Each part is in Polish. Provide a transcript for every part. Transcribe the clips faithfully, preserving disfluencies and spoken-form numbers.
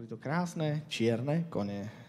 Boli to krásne čierne kone.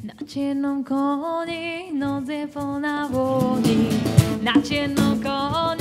Na čiernom koni, noc je plná vôni. Na čiernom koni.